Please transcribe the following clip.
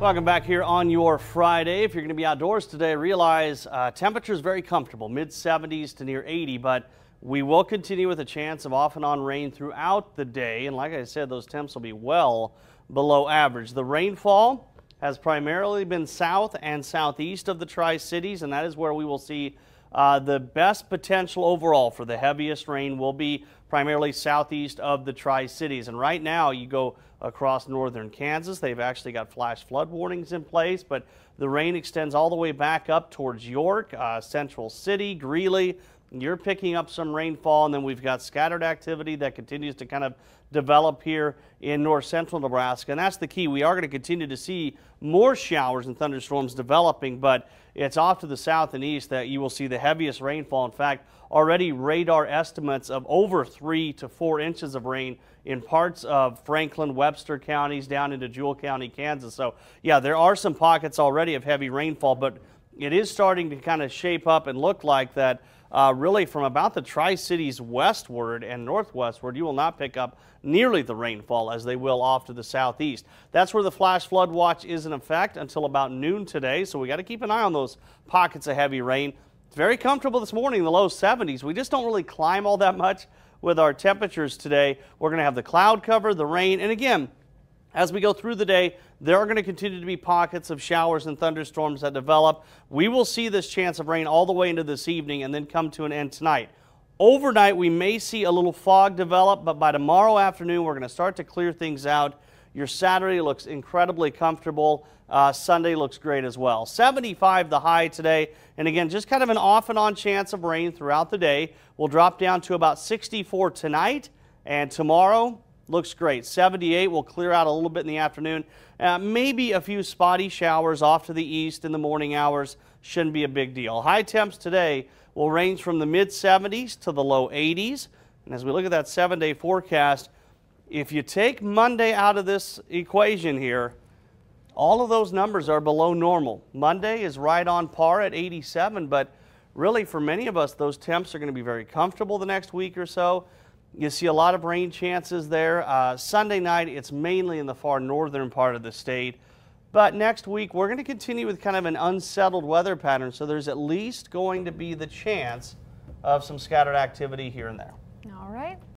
Welcome back here on your Friday. If you're going to be outdoors today, realize temperatures very comfortable, mid-70s to near 80, but we will continue with a chance of off and on rain throughout the day. And like I said, those temps will be well below average. The rainfall has primarily been south and southeast of the Tri-Cities, and that is where we will see the best potential overall for the heaviest rain will be primarily southeast of the Tri-Cities. And right now you go across northern Kansas. They've actually got flash flood warnings in place, but the rain extends all the way back up towards York, Central City, Greeley. You're picking up some rainfall, and then we've got scattered activity that continues to kind of develop here in north central Nebraska. And that's the key. We are going to continue to see more showers and thunderstorms developing, but it's off to the south and east that you will see the heaviest rainfall. In fact, already radar estimates of over 3 to 4 inches of rain in parts of Franklin, Webster counties, down into Jewell County, Kansas. So yeah, there are some pockets already of heavy rainfall, but it is starting to kind of shape up and look like that. Really from about the Tri-Cities westward and northwestward, you will not pick up nearly the rainfall as they will off to the southeast. That's where the flash flood watch is in effect until about noon today, so we got to keep an eye on those pockets of heavy rain. It's very comfortable this morning, the low 70s. We just don't really climb all that much with our temperatures today. We're going to have the cloud cover, the rain, and again, as we go through the day, there are going to continue to be pockets of showers and thunderstorms that develop. We will see this chance of rain all the way into this evening and then come to an end tonight. Overnight, we may see a little fog develop, but by tomorrow afternoon, we're going to start to clear things out. Your Saturday looks incredibly comfortable. Sunday looks great as well. 75 the high today. And again, just kind of an off and on chance of rain throughout the day. We'll drop down to about 64 tonight, and tomorrow looks great. 78 will clear out a little bit in the afternoon. Maybe a few spotty showers off to the east in the morning hours. Shouldn't be a big deal. High temps today will range from the mid-70s to the low 80s. And as we look at that 7-day forecast, if you take Monday out of this equation here, all of those numbers are below normal. Monday is right on par at 87, but really for many of us, those temps are going to be very comfortable the next week or so. You see a lot of rain chances there. Sunday night, it's mainly in the far northern part of the state. But next week, we're going to continue with kind of an unsettled weather pattern, so there's at least going to be the chance of some scattered activity here and there. All right.